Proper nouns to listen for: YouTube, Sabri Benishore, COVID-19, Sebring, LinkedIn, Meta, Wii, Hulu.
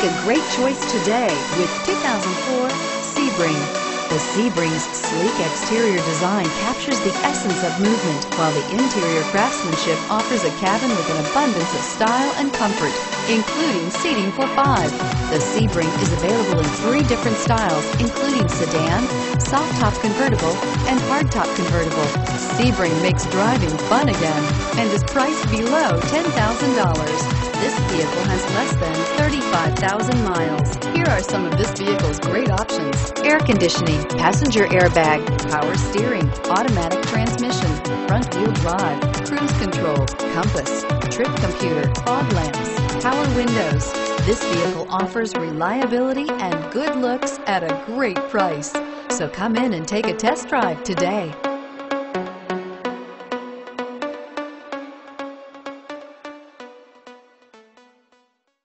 Make a great choice today with 2004 Sebring. The Sebring's sleek exterior design captures the essence of movement, while the interior craftsmanship offers a cabin with an abundance of style and comfort, including seating for 5. The Sebring is available in 3 different styles, including sedan, soft-top convertible, and hard-top convertible. Sebring makes driving fun again and is priced below $10,000. This vehicle has less than 35,000 miles. Here are some of this vehicle's great options: air conditioning, passenger airbag, power steering, automatic transmission, front-wheel drive, cruise control, compass, trip computer, fog lamps, power windows. This vehicle offers reliability and good looks at a great price. So come in and take a test drive today.